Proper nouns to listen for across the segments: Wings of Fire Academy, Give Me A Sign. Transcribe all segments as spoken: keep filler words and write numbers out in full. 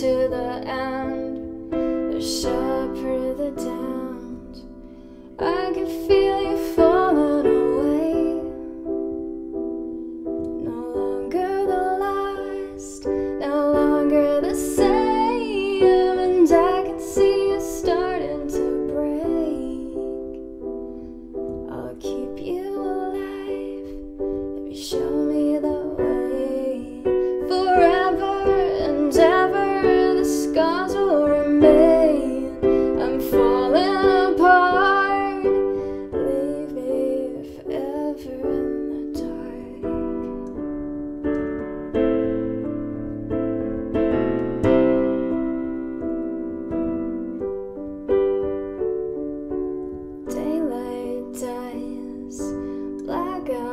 to the end, the sharper the doubt. I can feel you falling away, no longer the last, no longer the same. And I can see you starting to break. I'll keep you alive if you show me the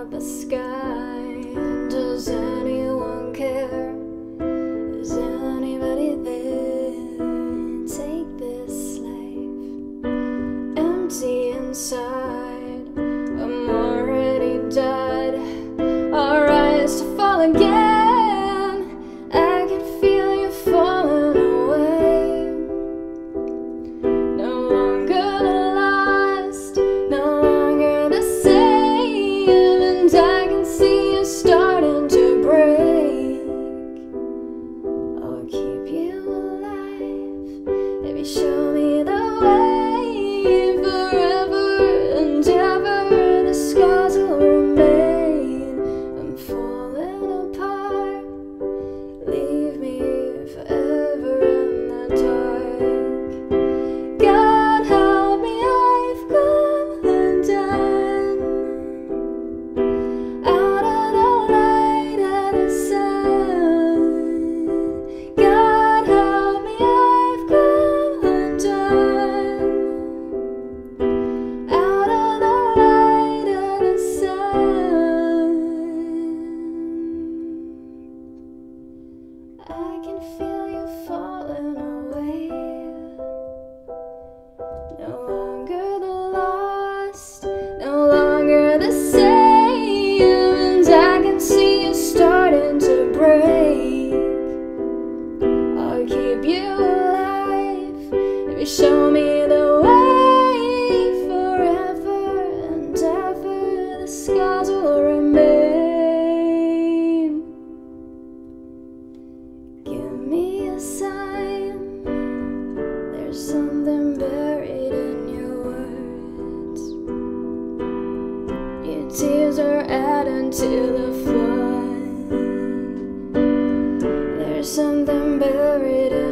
the sky. Does anyone care? Is anybody there? Take this life, empty inside. I'm already dead. I'll rise to fall again. I can feel you falling away, no longer the last, no longer the same. I can see you starting to break. I'll keep you alive if you show me the way. Forever and ever, the scars will remain. I'm falling apart. Leave me forever in the dark. God help me, I've come undone. I can feel you falling away, no longer the lost, no longer the same. And I can see you starting to break. I'll keep you alive if you show me the way. Forever and ever, the scars will remain. Give me a sign, there's something buried in your words. Your tears are adding to the flood. There's something buried in your words.